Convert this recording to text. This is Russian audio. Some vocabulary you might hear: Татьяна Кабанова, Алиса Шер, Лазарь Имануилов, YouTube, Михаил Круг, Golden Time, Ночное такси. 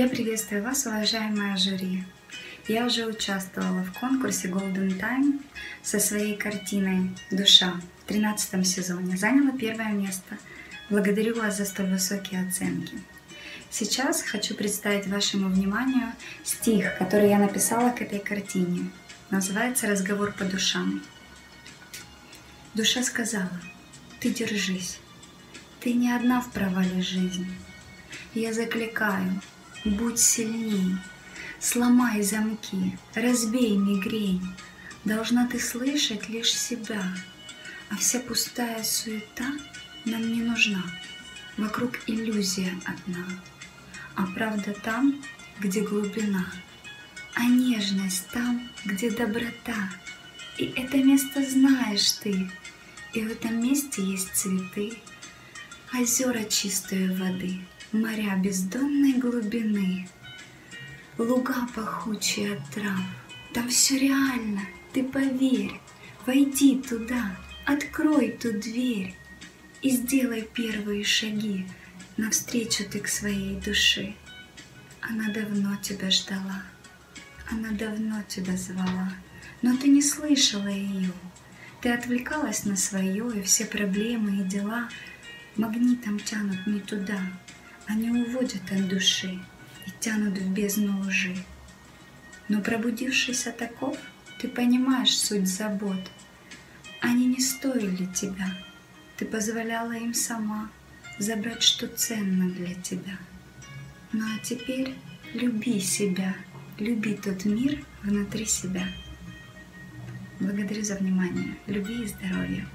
Я приветствую вас, уважаемое жюри. Я уже участвовала в конкурсе Golden Time со своей картиной «Душа» в 13 сезоне. Заняла первое место. Благодарю вас за столь высокие оценки. Сейчас хочу представить вашему вниманию стих, который я написала к этой картине. Называется «Разговор по душам». Душа сказала: «Ты держись, ты не одна в провале жизни. Я закликаю, будь сильней, сломай замки, разбей мигрень. Должна ты слышать лишь себя, а вся пустая суета нам не нужна. Вокруг иллюзия одна, а правда там, где глубина, а нежность там, где доброта. И это место знаешь ты, и в этом месте есть цветы, озера чистой воды, моря бездонной глубины, луга пахучие от трав. Там все реально, ты поверь, войди туда, открой ту дверь и сделай первые шаги навстречу ты к своей душе. Она давно тебя ждала, она давно тебя звала, но ты не слышала ее, ты отвлекалась на свое, и все проблемы и дела магнитом тянут не туда. Они уводят от души и тянут в бездну лжи. Но пробудившись от оков, ты понимаешь суть забот. Они не стоили тебя, ты позволяла им сама забрать, что ценно для тебя. Ну а теперь люби себя, люби тот мир внутри себя». Благодарю за внимание. Любви и здоровья.